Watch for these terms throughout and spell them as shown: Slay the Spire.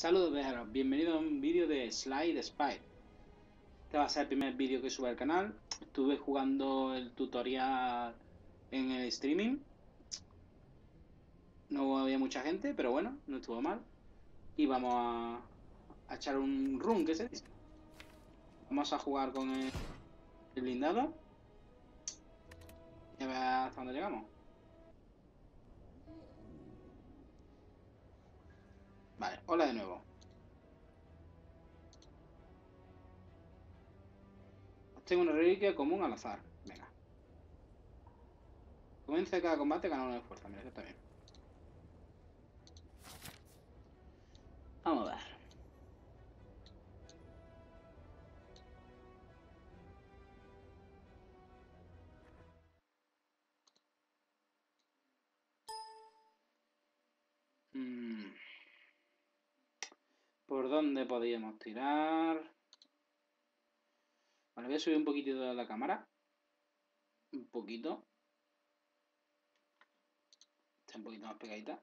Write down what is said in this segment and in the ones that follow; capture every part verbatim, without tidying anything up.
Saludos viajeros, bienvenidos a un vídeo de Slay the Spire. Este va a ser el primer vídeo que suba al canal. Estuve jugando el tutorial en el streaming. No había mucha gente, pero bueno, no estuvo mal. Y vamos a, a echar un run, ¿qué se dice? Vamos a jugar con el, el blindado. Y a ver hasta dónde llegamos. Vale, hola de nuevo. Tengo una reliquia común al azar. Venga. Comienza cada combate ganando una de fuerza. Mira, eso está bien. Vamos a ver. Mmm. ¿Por dónde podíamos tirar? Vale, voy a subir un poquitito de la cámara. Un poquito. Está un poquito más pegadita.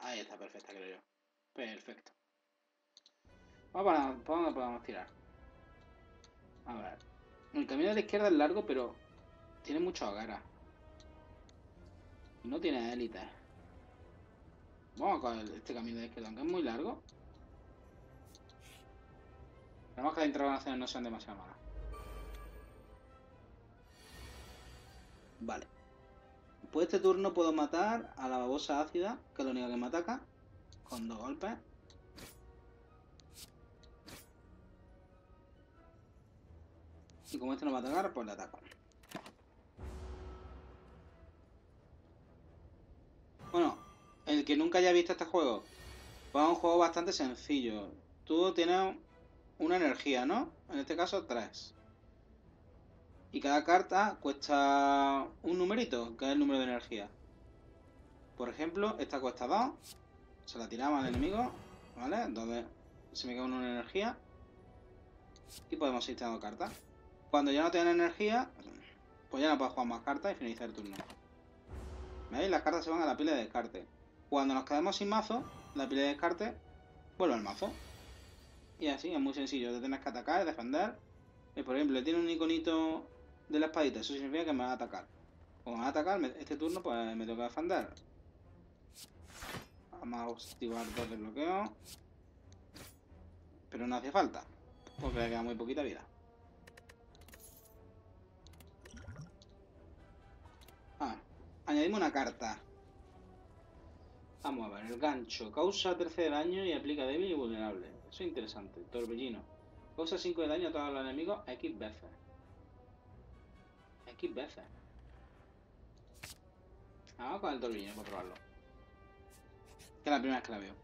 Ahí está, perfecta, creo yo. Perfecto. Vamos para dónde podamos tirar. A ver. El camino de la izquierda es largo, pero tiene mucha hoguera. No tiene élite. Vamos a coger este camino de la izquierda, aunque es muy largo. Además que las interrogaciones no sean demasiado malas. Vale. Pues este turno puedo matar a la babosa ácida, que es la única que me ataca, con dos golpes. Y como este no va a atacar, pues le ataco. Bueno, el que nunca haya visto este juego, pues es un juego bastante sencillo. Tú tienes una energía, ¿no? En este caso, tres. Y cada carta cuesta un numerito, que es el número de energía. Por ejemplo, esta cuesta dos. Se la tiramos al enemigo, ¿vale? Entonces, se me queda una energía. Y podemos ir tirando cartas. Cuando ya no tengan energía, pues ya no puedo jugar más cartas y finalizar el turno. ¿Veis? Las cartas se van a la pila de descarte. Cuando nos quedamos sin mazo, la pila de descarte vuelve al mazo. Y así, es muy sencillo, te tienes que atacar, defender. Y por ejemplo, tiene un iconito de la espadita, eso significa que me va a atacar. Como me va a atacar, me, este turno pues me toca defender. Vamos a activar dos de bloqueo. Pero no hace falta, porque le queda muy poquita vida. Ah, añadimos una carta. Vamos a ver, el gancho. Causa trece de daño y aplica débil y vulnerable. Eso es interesante. Torbellino. Causa cinco de daño a todos los enemigos X veces. X veces. Vamos con el torbellino para probarlo. Que es la primera vez que la veo.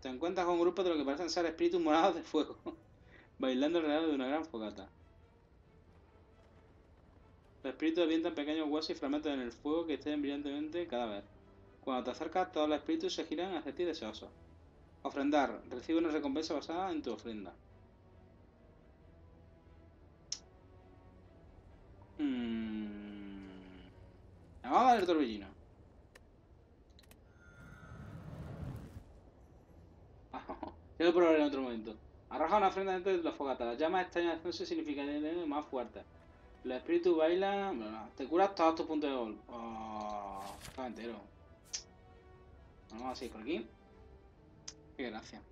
Te encuentras con un grupo de lo que parecen ser espíritus morados de fuego. Bailando alrededor de una gran fogata. Los espíritus avientan pequeños huesos y fragmentos en el fuego que estén brillantemente cada vez. Cuando te acercas, todos los espíritus se giran hacia ti deseosos. Ofrendar. Recibe una recompensa basada en tu ofrenda. Hmm. Vamos a dar el torbellino. Yo lo probaré en otro momento. Arroja una ofrenda dentro de la fogata. Las llamas extrañas de ascenso significan más fuertes. Los espíritus bailan. Bla, bla. Te curas todos tus puntos de gol. Oh, está entero. Vamos a seguir por aquí. Qué gracia.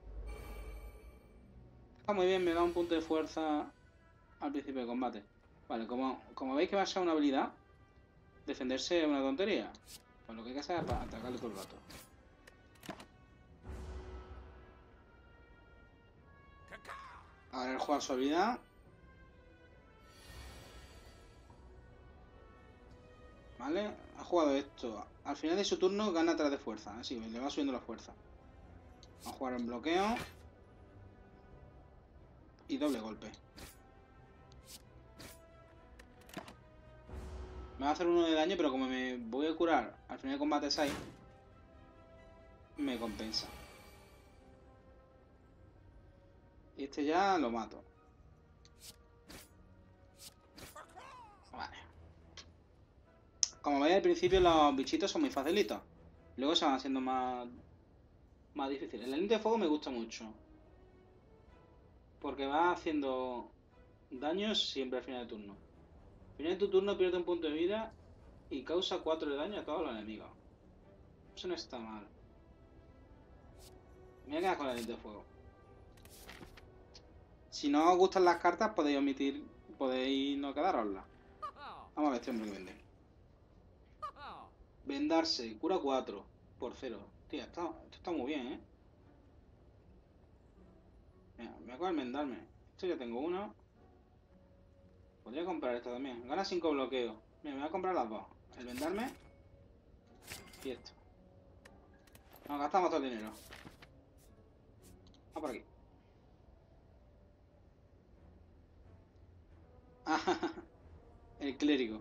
Está muy bien, me da un punto de fuerza al principio de combate. Vale, como, como veis que va a ser una habilidad, defenderse es una tontería. Pues lo que hay que hacer es para atacarle todo el rato. Ahora el jugar su habilidad. ¿Vale? Ha jugado esto. Al final de su turno gana tres de fuerza. Así, le va subiendo la fuerza. Va a jugar en bloqueo. Y doble golpe. Me va a hacer uno de daño, pero como me voy a curar al final de combate seis, me compensa. Y este ya lo mato. Vale. Como veis al principio los bichitos son muy facilitos. Luego se van haciendo más más difícil. El aliento de fuego me gusta mucho, porque va haciendo daños siempre al final de turno. Al final de tu turno pierde un punto de vida y causa cuatro de daño a todos los enemigos. Eso no está mal. Me voy a quedar con el aliento de fuego. Si no os gustan las cartas, podéis omitir, podéis no quedaroslas. Vamos a ver este hombre que vende. Vendarse, cura cuatro por cero. Tía, está, esto está muy bien, ¿eh? Mira, me acabo de enmendarme. Esto ya tengo uno. Podría comprar esto también. Gana cinco bloqueos. Mira, me voy a comprar las dos. El vendarme y esto. Nos gastamos todo el dinero. Ah, por aquí. Ah, el clérigo.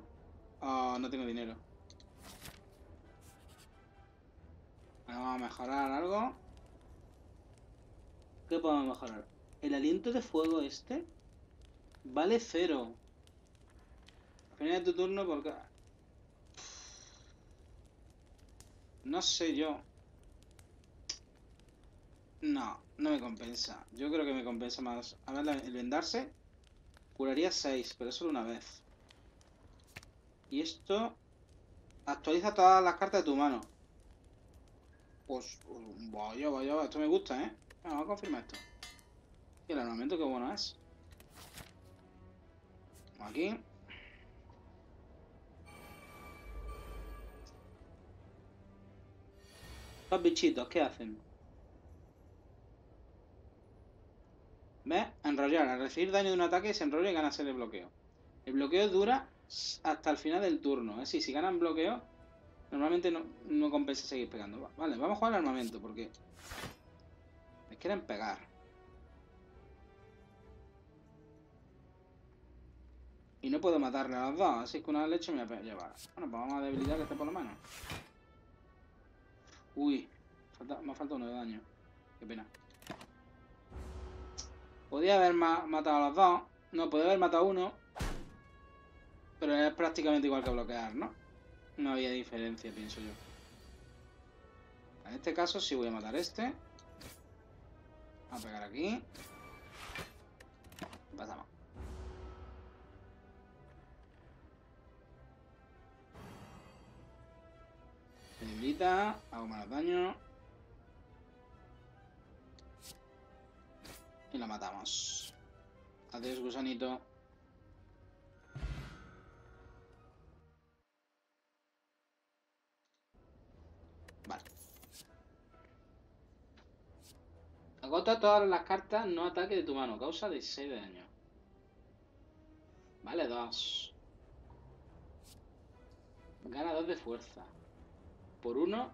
Oh, no tengo dinero. Vamos a mejorar algo. ¿Qué podemos mejorar? El aliento de fuego este vale cero. Al final de tu turno, porque... no sé yo. No, no me compensa. Yo creo que me compensa más. A ver, el vendarse curaría seis, pero solo una vez. Y esto actualiza todas las cartas de tu mano. Pues, vaya, vaya, esto me gusta, ¿eh? Vamos a confirmar esto. Y el armamento, qué bueno es. Aquí. Los bichitos, ¿qué hacen? ¿Ves? Enrollar. Al recibir daño de un ataque, se enrolla y gana seis de bloqueo. El bloqueo dura hasta el final del turno. Es decir, si ganan bloqueo, normalmente no, no compensa seguir pegando. Vale, vamos a jugar al armamento porque me quieren pegar. Y no puedo matarle a los dos, así que una leche me voy a llevar. Bueno, pues vamos a debilitar este por lo menos. Uy, falta, me ha faltado uno de daño. Qué pena. Podía haber ma matado a los dos. No, podía haber matado a uno. Pero es prácticamente igual que bloquear, ¿no? No había diferencia, pienso yo. En este caso sí voy a matar a este. Vamos a pegar aquí. Pasamos. Se debilita, hago más daño. Y la matamos. Adiós, gusanito. Agota todas las cartas no ataque de tu mano. Causa dieciséis de daño. Vale, dos. Gana dos de fuerza. Por uno.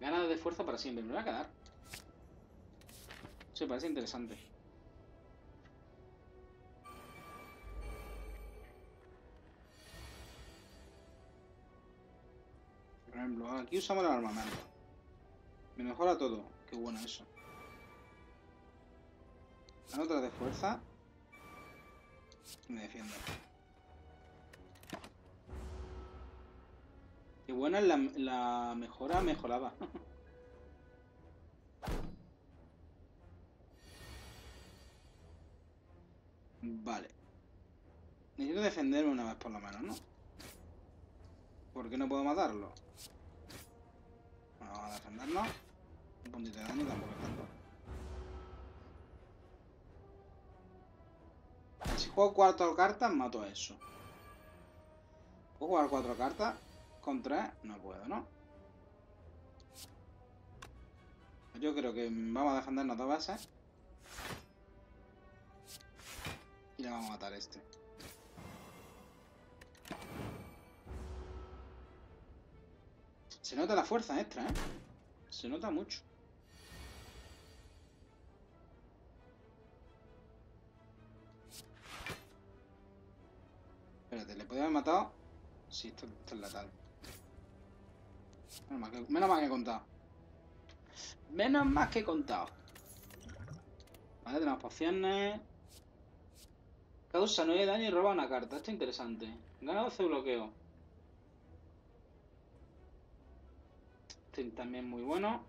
Gana dos de fuerza para siempre. Me lo voy a quedar. Eso me parece interesante. Por ejemplo, aquí usamos el armamento. Me mejora todo. Qué bueno eso. Otra de fuerza. Me defiendo. Qué buena es la, la mejora mejorada. Vale. Necesito defenderme una vez por lo menos, ¿no? Porque no puedo matarlo. Bueno, vamos a defendernos. Un puntito de daño tampoco tanto. Si juego cuatro cartas, mato a eso. ¿Puedo jugar cuatro cartas? ¿Con tres? No puedo, ¿no? Yo creo que vamos a defendernos dos veces. Y le vamos a matar a este. Se nota la fuerza extra, ¿eh? Se nota mucho. Espérate, ¿le podía haber matado? Sí, esto, esto es letal. Menos mal que, menos mal que he contado. Menos mal que he contado. Vale, tenemos pociones. Causa nueve de daño y roba una carta. Esto es interesante. Gana doce bloqueo. Este también muy bueno.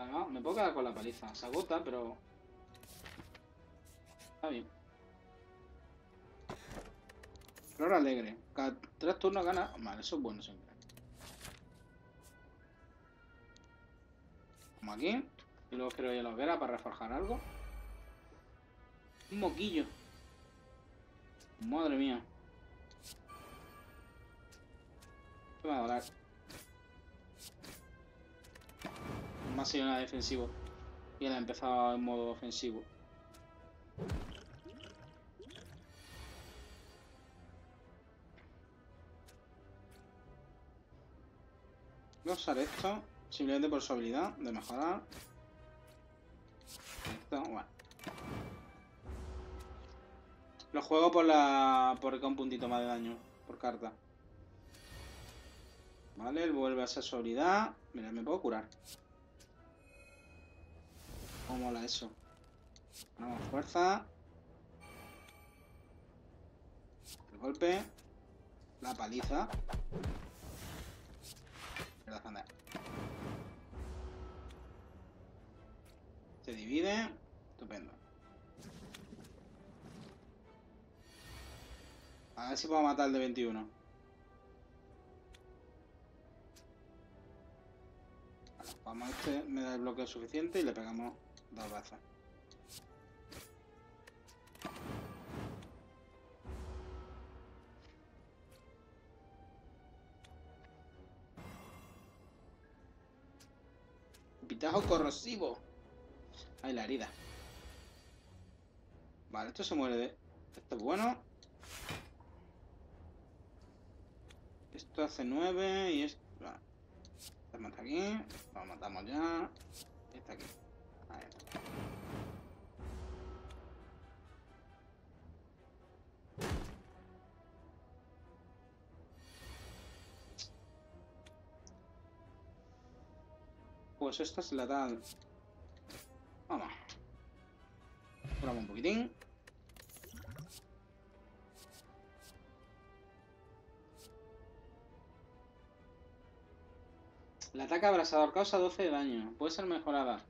Además, me puedo quedar con la paliza. Se agota, pero... Está bien. Flor alegre. Cada tres turnos gana... Vale, eso es bueno siempre. Como aquí. Y luego quiero ir a la hoguera para reforjar algo. Un moquillo. Madre mía. ¿Qué me va a doler? Más si era defensivo. Y él ha empezado en modo ofensivo. Voy a usar esto. Simplemente por su habilidad de mejorar. Esto, bueno. Lo juego por la. Porque un puntito más de daño. Por carta. Vale, él vuelve a ser su habilidad. Mira, me puedo curar. ¿Cómo mola eso? Ponemos fuerza. El golpe. La paliza. Se divide. Estupendo. A ver si puedo matar el de veintiuno. Vale, vamos a este. Me da el bloqueo suficiente y le pegamos dos veces. Pitajo corrosivo. Ahí la herida. Vale, esto se muere de... Esto es bueno. Esto hace nueve y esto... Este mata aquí. Lo matamos ya. Y está aquí. Ahí está. Pues esta es la tal... Vamos. Curamos un poquitín. El ataque abrasador causa doce de daño. Puede ser mejorada.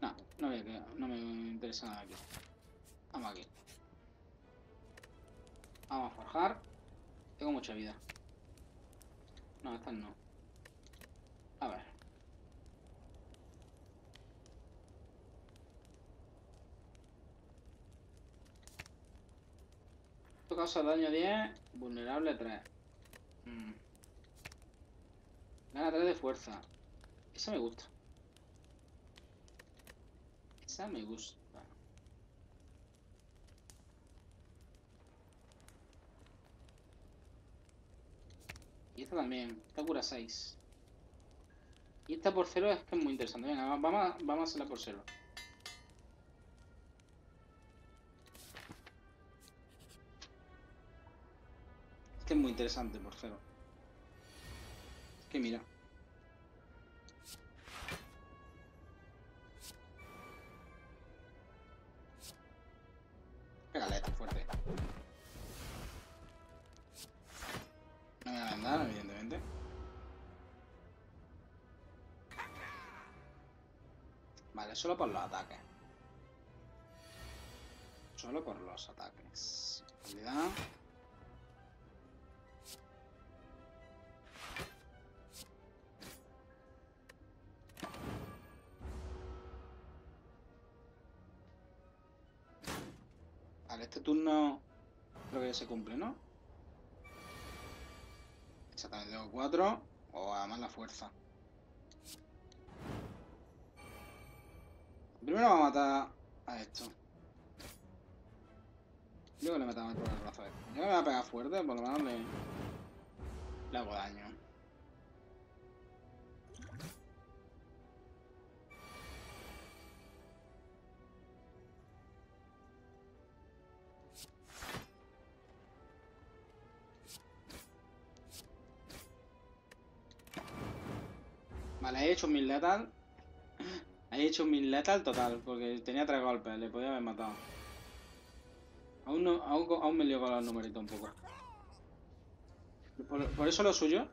No, no, voy a quedar, no me interesa nada aquí. Vamos aquí. Vamos a forjar. Tengo mucha vida. No, estas no. A ver. Causa daño diez, vulnerable tres. Mm. Gana tres de fuerza. Esa me gusta. Esa me gusta. Y esta también. Esta cura seis. Y esta por cero es que es muy interesante. Venga, vamos a, vamos a hacerla por cero. Este es muy interesante, por cero. Es que mira. Pégale tan fuerte. No me van a andar, evidentemente. Vale, solo por los ataques. Solo por los ataques. Habilidad. Este turno creo que ya se cumple, ¿no? Exactamente, tengo cuatro. O además la fuerza. Primero vamos a matar a esto. Luego le matamos por el brazo a este. Yo me voy a pegar fuerte, por lo menos le, le hago daño. Vale, he hecho mil letal. He hecho mil letal total, porque tenía tres golpes, le podía haber matado. Aún, no, aún, aún me lío con los numeritos un poco. Por, por eso lo suyo,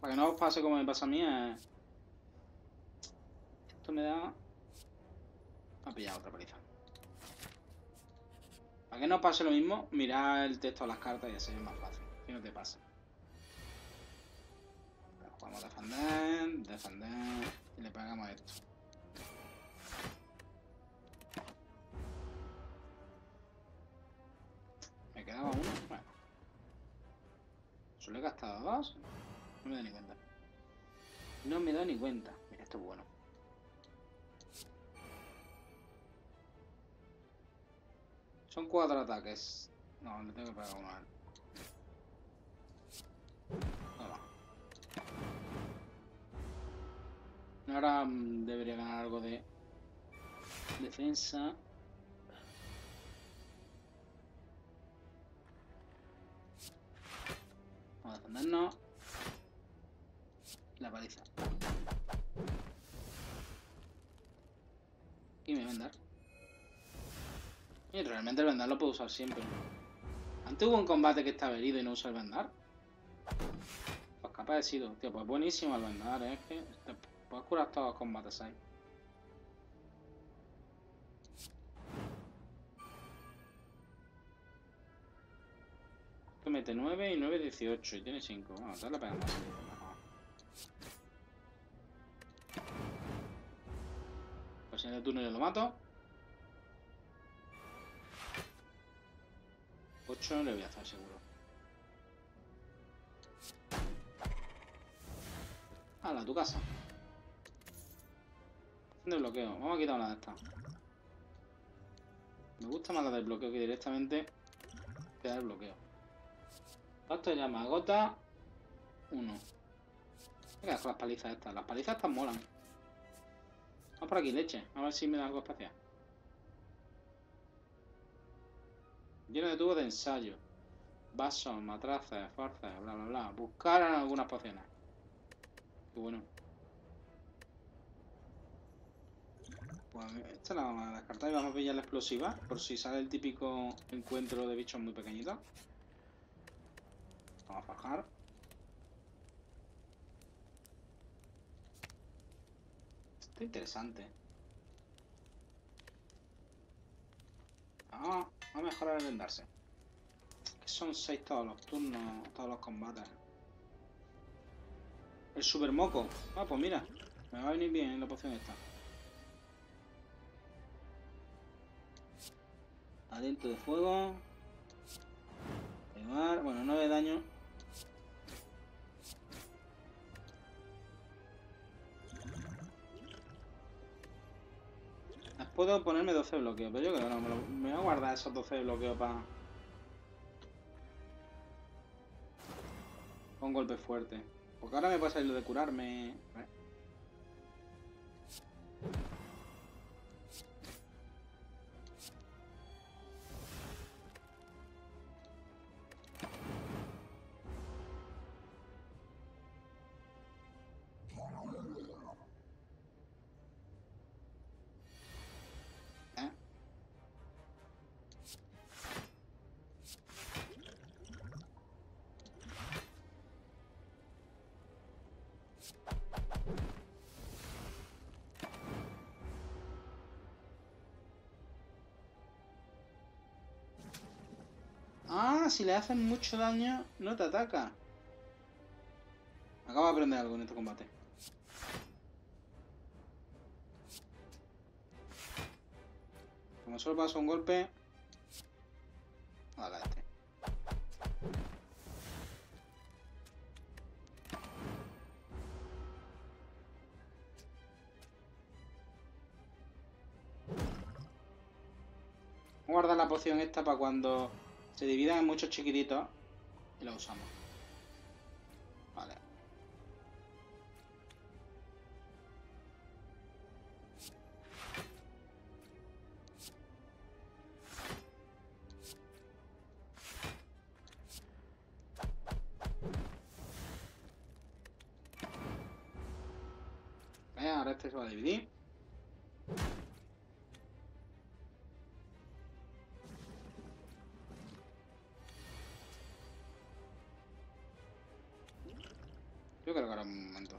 para que no os pase como me pasa a mí, es... Esto me da... Ha pillado otra paliza. Para que no pase lo mismo, mirad el texto a las cartas y así es más fácil. Que no te pasa. Vamos a defender, defender y le pegamos esto. Me quedaba uno. Bueno. ¿Solo he gastado dos? No me doy ni cuenta. No me doy ni cuenta. Mira, esto es bueno. Son cuatro ataques. No, le tengo que pegar uno a él. Ahora debería ganar algo de defensa. Vamos a defendernos. La paliza. Y mi vendar. Y realmente el vendar lo puedo usar siempre. Antes hubo un combate que estaba herido y no usa el vendar. Pues capaz he sido. Tío, pues buenísimo el vendar, ¿eh? Es que... Puedes curar todos los combates ahí. Esto mete nueve y nueve, dieciocho. Y tiene cinco. Bueno, te la pegamos. Pues en el turno yo lo mato. ocho le voy a hacer seguro. Hala, tu casa. De bloqueo, vamos a quitar una de estas. Me gusta más la del bloqueo que directamente que dar el bloqueo. Esto ya me agota uno. Voy a dejar las palizas estas. Las palizas estas molan. Vamos por aquí, leche. A ver si me da algo espacial. Lleno de tubos de ensayo. Vasos, matraces, fuerzas, bla, bla, bla. Buscar algunas pociones. Qué bueno. Esta la vamos a descartar y vamos a pillar la explosiva por si sale el típico encuentro de bichos muy pequeñitos. Vamos a bajar. Esto es interesante. Vamos a mejorar el vendarse. Que son seis todos los turnos, todos los combates. El super moco. Ah, pues mira, me va a venir bien la poción esta. Aliento de fuego. Llevar. Bueno, nueve de daño. Las puedo ponerme doce bloqueos, pero yo creo que no. Me, lo, me voy a guardar esos doce bloqueos para... Con golpe fuerte. Porque ahora me puede salir lo de curarme. Vale. Ah, si le hacen mucho daño, no te ataca. Acabo de aprender algo en este combate. Como solo paso un golpe... Vale, este. Voy a guardar la poción esta para cuando... Se dividan en muchos chiquititos y lo usamos. Vale. Eh, ahora este se va a dividir. Yo creo que ahora un momento.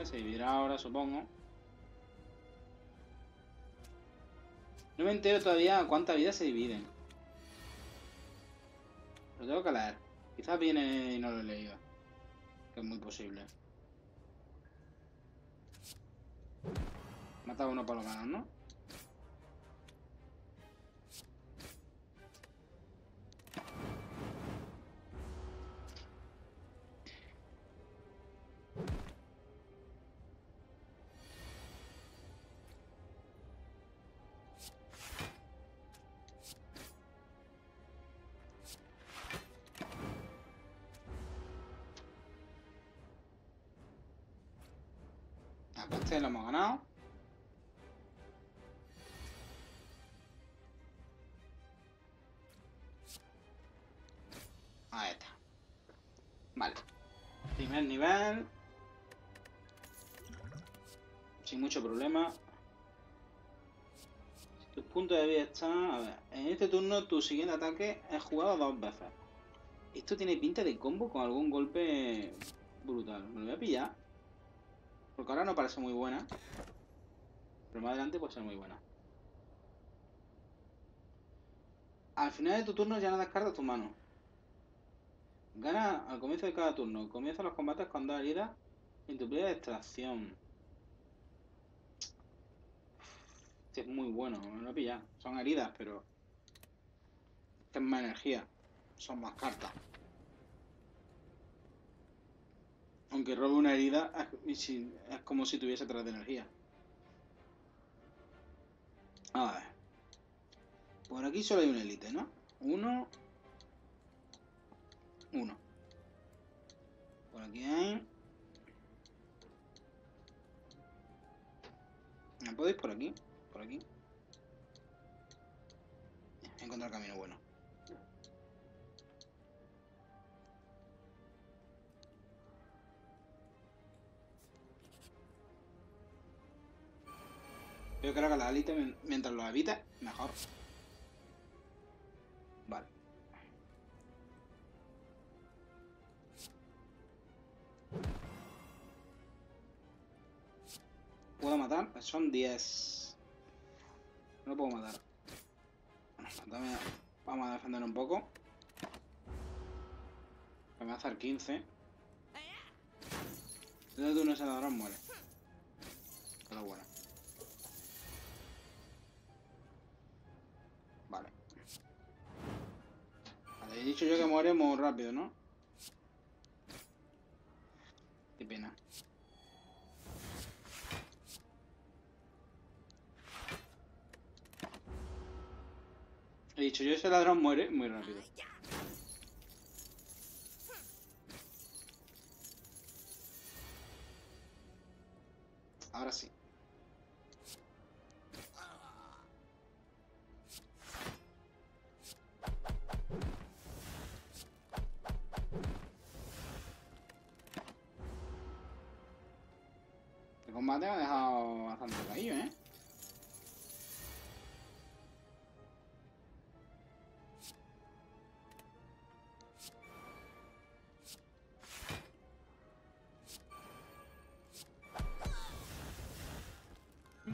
Vale, se dividirá ahora, supongo. No me entero todavía cuántas vidas se dividen. Lo tengo que leer. Quizás viene y no lo he leído. Que es muy posible. Mata a uno para los ganos, ¿no? Este lo hemos ganado. Ahí está. Vale. Primer nivel. Sin mucho problema. Si tus puntos de vida están... A ver. En este turno tu siguiente ataque es jugado dos veces. Esto tiene pinta de combo con algún golpe brutal. Me lo voy a pillar. Porque ahora no parece muy buena. Pero más adelante puede ser muy buena. Al final de tu turno ya no das cartas a tu mano. Gana al comienzo de cada turno. Comienza los combates con dos heridas en tu playa de extracción. Este es muy bueno, me lo he pillado. Son heridas, pero... Este es más energía. Son más cartas. Aunque robe una herida, es como si tuviese tres de energía. A ver. Por aquí solo hay un élite, ¿no? Uno. Uno. Por aquí hay... ¿Me podéis por aquí? Por aquí. He encontrado el camino bueno. Yo creo que la élite, mientras lo evite, mejor. Vale. ¿Puedo matar? Son diez. No lo puedo matar. Bueno, vamos a defender un poco. Me va a hacer quince. Entonces tú no se ladrón muere. Pero bueno. He dicho yo que muere muy rápido, ¿no? Qué pena. He dicho yo ese ladrón muere muy rápido. Ahora sí. Combate me ha dejado bastante caído, ¿eh?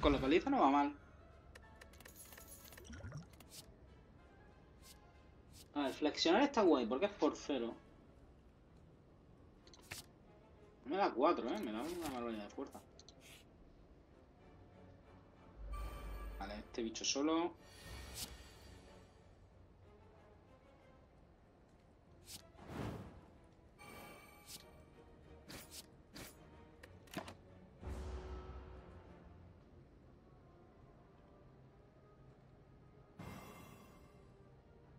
Con la paliza no va mal. A ver, flexionar está guay porque es por cero. Me da cuatro, ¿eh? Me da una barbaridad de fuerza. Vale, este bicho solo.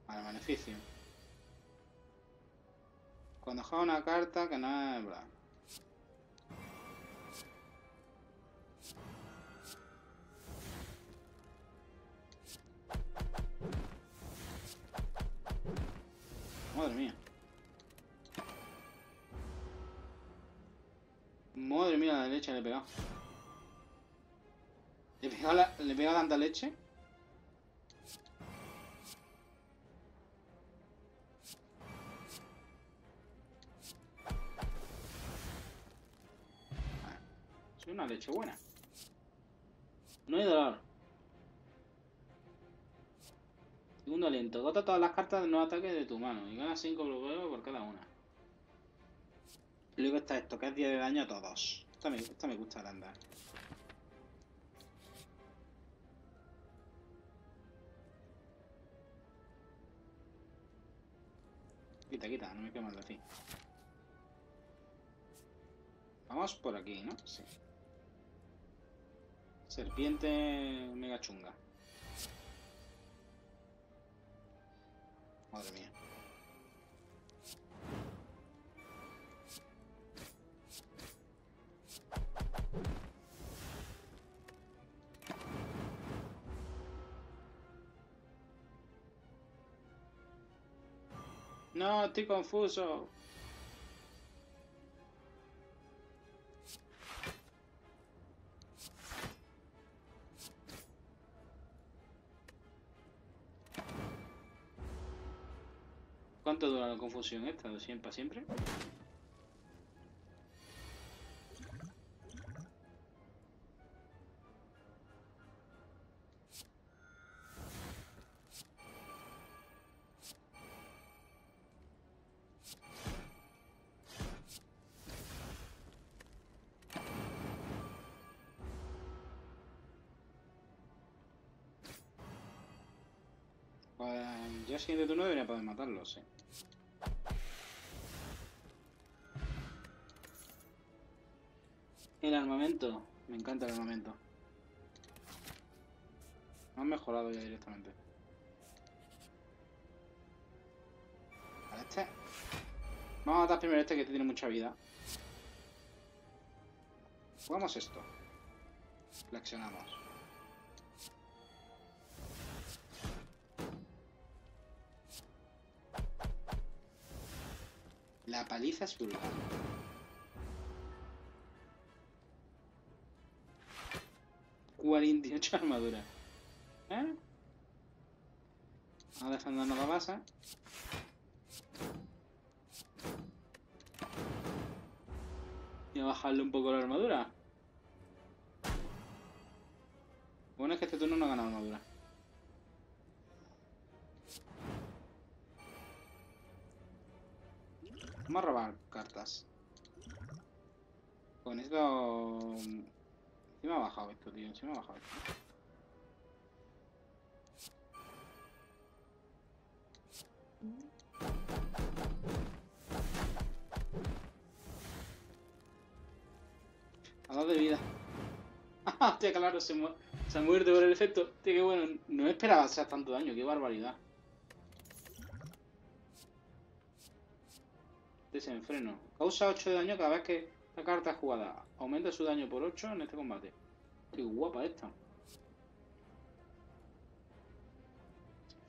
Vale, beneficio. Cuando juega una carta que no es verdad. Madre mía. Madre mía, la leche le he pegado. Le he pegado, la, le he pegado tanta leche. Vale. Una leche buena. No hay dolor. Segundo aliento. Gota todas las cartas de nuevos ataques de tu mano. Y ganas cinco bloqueos por cada una. Luego está esto, que es diez de daño a todos. Esta me, esta me gusta la andar. Quita, quita, no me quemas de ti. Vamos por aquí, ¿no? Sí. Serpiente mega chunga. Madre mía. No, estoy confuso. ¿Cuánto dura la confusión esta? ¿doscientos para siempre? Ya el siguiente turno debería poder matarlo, sí. El armamento. Me encanta el armamento. Lo han mejorado ya directamente. Vale, este. Vamos a matar primero este que tiene mucha vida. Jugamos esto. Flexionamos. La paliza es brutal. cuarenta y ocho armaduras. ¿Eh? Ahora están dando la base. Y a bajarle un poco la armadura. Bueno, es que este turno no ha ganado armadura. Vamos a robar cartas. Con esto... Encima ha bajado esto, tío. Encima ha bajado esto. A dos de vida. ¡Ah, hostia, claro! Se, mu se ha muerto por el efecto. Tío, qué bueno. No esperaba hacer tanto daño. ¡Qué barbaridad! Desenfreno. Causa ocho de daño cada vez que la carta es jugada. Aumenta su daño por ocho en este combate. Qué guapa esta.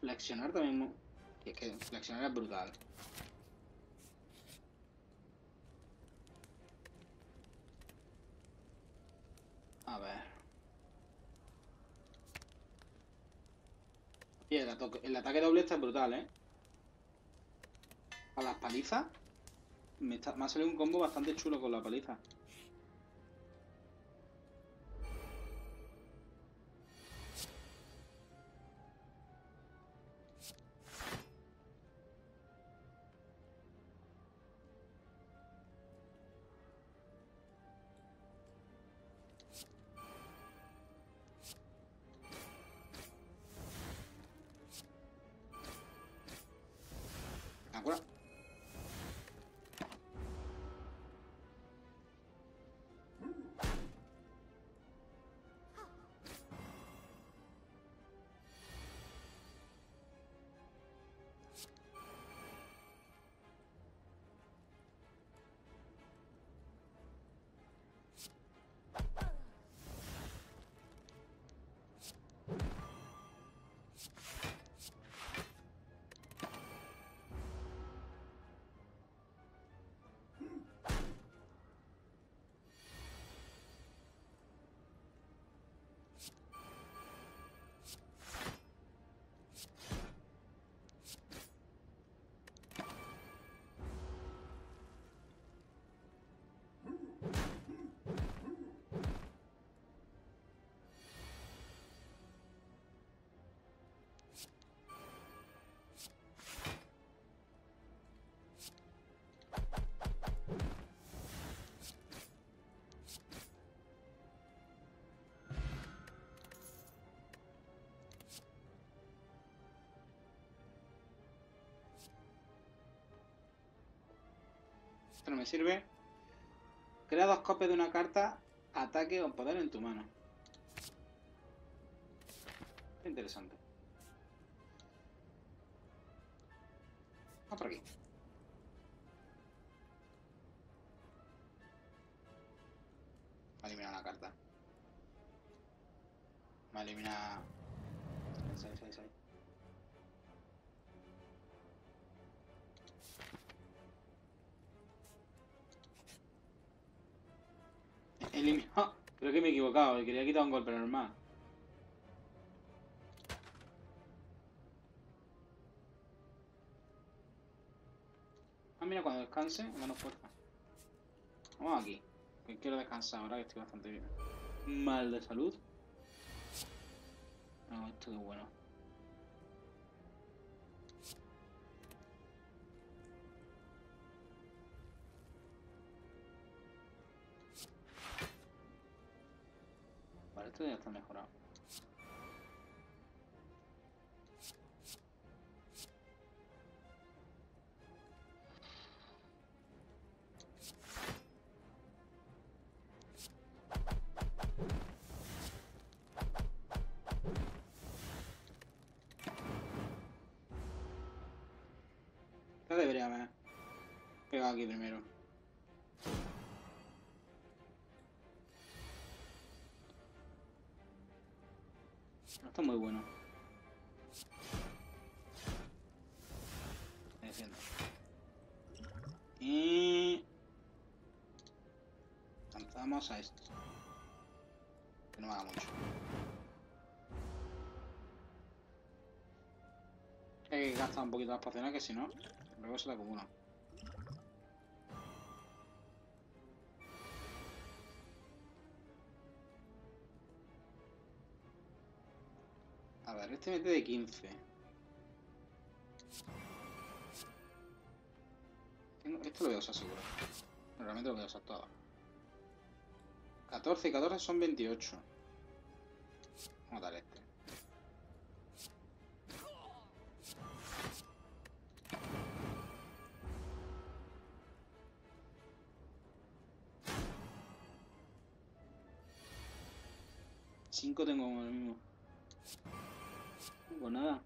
Flexionar también. Es que flexionar es brutal. A ver. Y el, ata el ataque doble está brutal, ¿eh? A las palizas. Me, está, me ha salido un combo bastante chulo con la paliza. Esto no me sirve. Crea dos copias de una carta, ataque o poder en tu mano. Qué interesante. Vamos por aquí. Me ha eliminado una carta. Me ha eliminado... Sale, sale, sale. Eliminado... Creo que me he equivocado. Quería quitar un golpe normal. Ah, mira, cuando descanse, gano fuerza. Vamos aquí. Que quiero descansar ahora que estoy bastante bien. Mal de salud. No, esto qué bueno. Vale, esto ya está mejorado. Debería haber pegado aquí primero. No está muy bueno. Me defiendo. Y... lanzamos a esto. Que no haga mucho. Hay que gastar un poquito las pociones que si no... luego se la acumula. A ver, este mete de quince. Tengo, esto lo voy a usar seguro. Realmente lo voy a usar todo. catorce y catorce son veintiocho. Vamos a dar este. cinco tengo como el mismo. No tengo nada.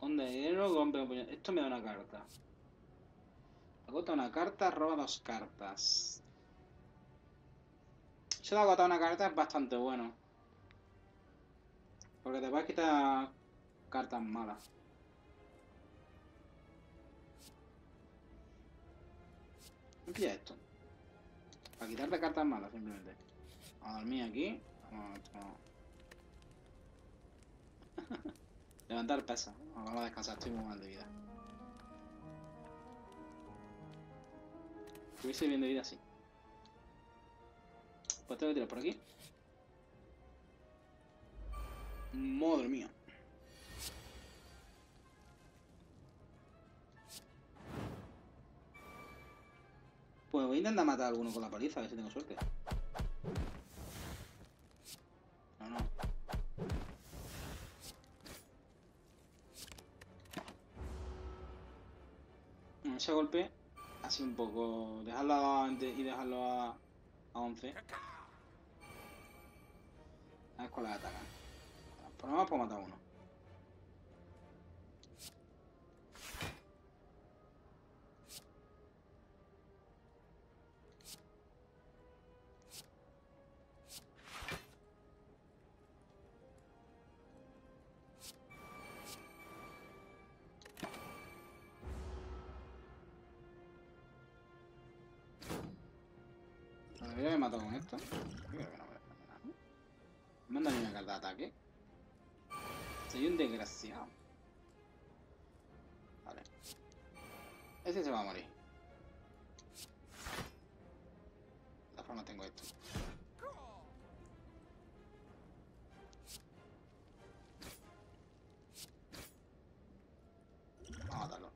Onda de dinero, compra un puñal. Esto me da una carta. Agota una carta, roba dos cartas. Eso de agotar una carta es bastante bueno. Porque te vas a quitar cartas malas. Me pilla esto. Para quitarte cartas malas, simplemente. Vamos a dormir aquí. Vamos a... levantar pesa. Vamos a descansar, estoy muy mal de vida. Si hubiese bien de vida, sí. Pues tengo que tirar por aquí. Madre mía. Pues voy a intentar matar a alguno con la paliza, a ver si tengo suerte. No, no. Bueno, ese golpe, así un poco. Dejarlo a y dejarlo a, a once. A ver cuál ataca. Por lo menos puedo matar a uno. Debería haber matado con esto. Creo que no voy a hacer nada. Mándame una carta de ataque. Soy un desgraciado. Vale. Ese se va a morir. De todas formas tengo esto. Vamos a matarlo.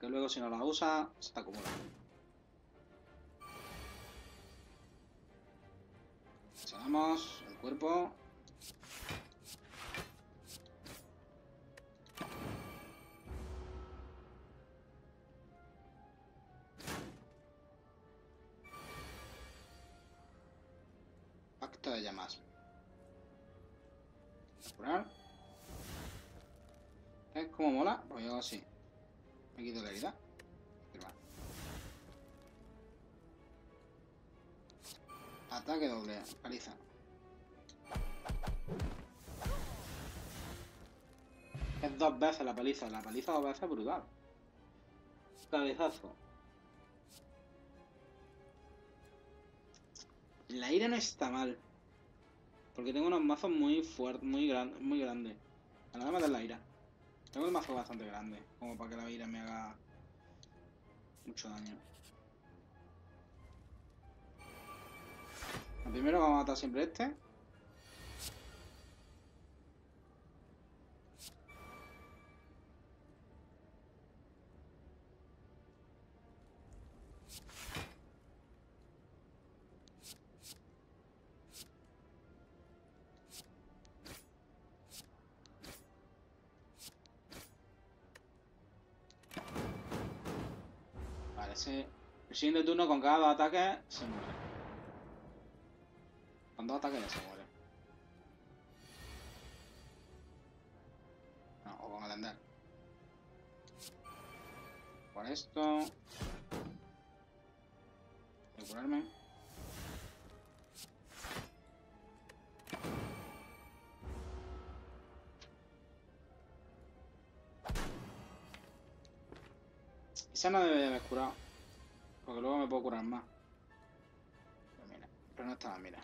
Que luego si no la usa, se te acumula. Vamos, el cuerpo. Pacto de llamas. Curar. ¿Ves cómo mola? Pues yo así. Me quito la herida. Ataque doble, paliza. Es dos veces la paliza, la paliza dos veces brutal. Cabezazo. La ira no está mal. Porque tengo unos mazos muy fuertes, muy grandes, muy grandes. A la hora de matar la ira. Tengo un mazo bastante grande, como para que la ira me haga mucho daño. Primero vamos a matar siempre este. Vale, ese... el siguiente turno con cada dos ataques se muere. Dos ataques ya se muere. No, o con el andar. Por esto. Voy a curarme. Quizá no debería haber curado. Porque luego me puedo curar más. Pero mira, pero no estaba, mira.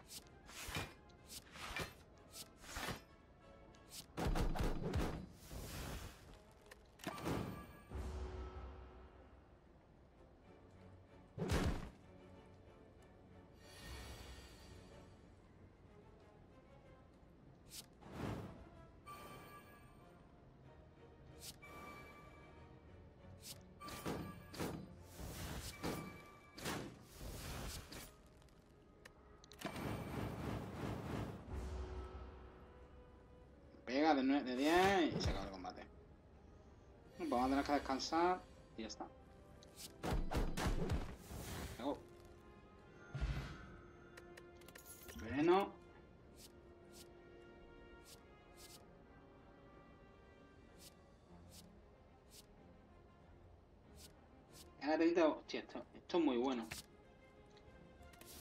Pega de diez y se acaba el combate. Vamos a tener que descansar y ya está. Luego. Veneno. Ahora necesito... Hostia, esto, esto es muy bueno.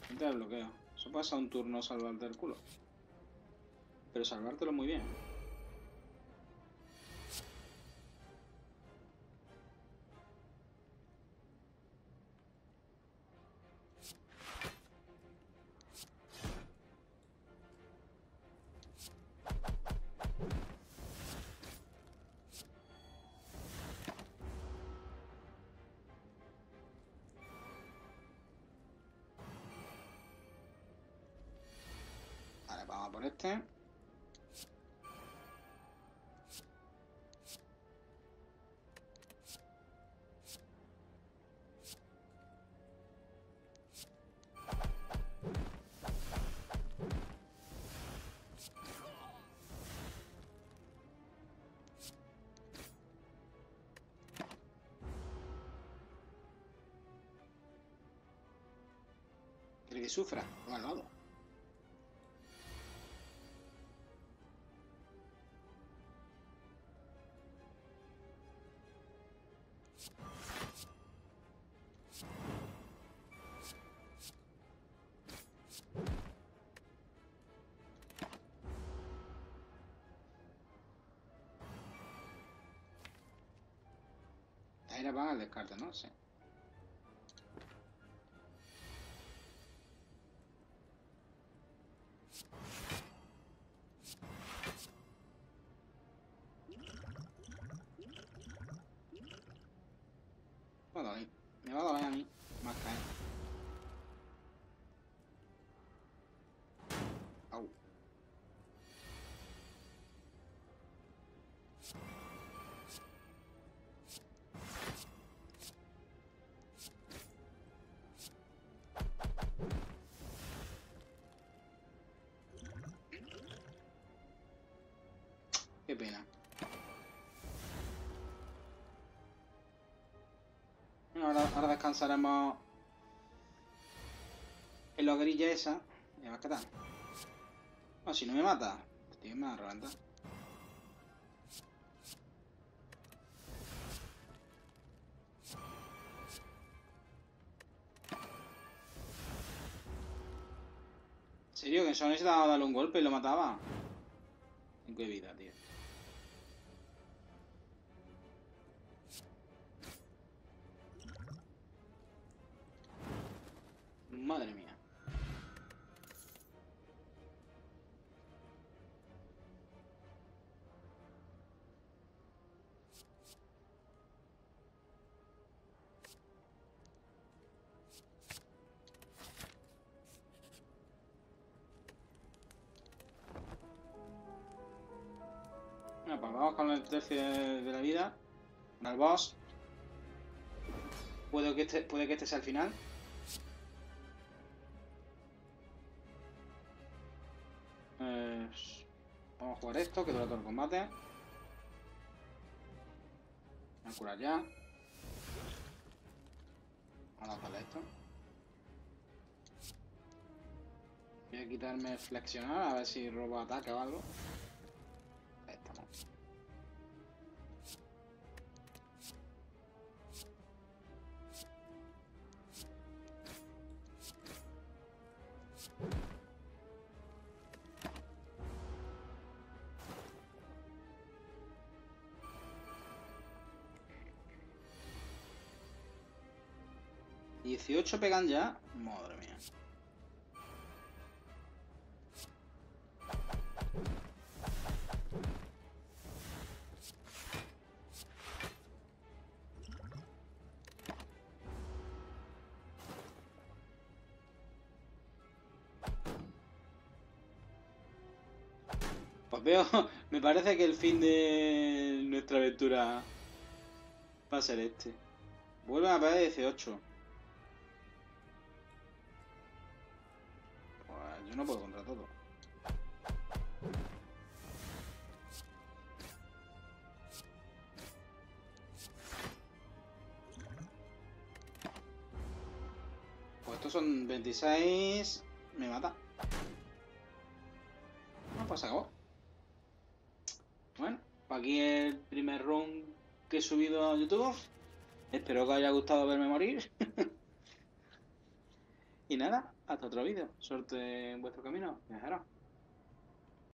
Necesito el bloqueo. Eso pasa un turno salvarte el culo. Pero salvártelo muy bien. Vale, vamos a por este. Que sufra, malvado. Ahí la van al descarte, ¿no? Sí. Me va a doler a mí, más caer. Au. Qué pena. Bueno, ahora, ahora descansaremos en la grilla esa. Me va a catar. No, si no me mata. Tío, me va a reventar. ¿En serio? Que solo necesitaba darle un golpe y lo mataba. cinco de vida, tío. Madre mía. Bueno, pues vamos con el tercio de, de la vida. Con el boss. Puede que este, puede que este sea el final. Eh, vamos a jugar esto, que dura todo el combate. Voy a curar ya. Vamos a lanzarle esto. Voy a quitarme el flexionar, a ver si robo ataque o algo. dieciocho pegan ya. Madre mía. Pues veo, me parece que el fin de nuestra aventura va a ser este. Vuelven a pegar dieciocho. No puedo contra todo. Pues estos son veintiséis. Me mata. No, pues se acabó. Bueno, para aquí el primer round que he subido a YouTube. Espero que os haya gustado verme morir. Y nada, hasta otro vídeo. Suerte en vuestro camino, viajeros.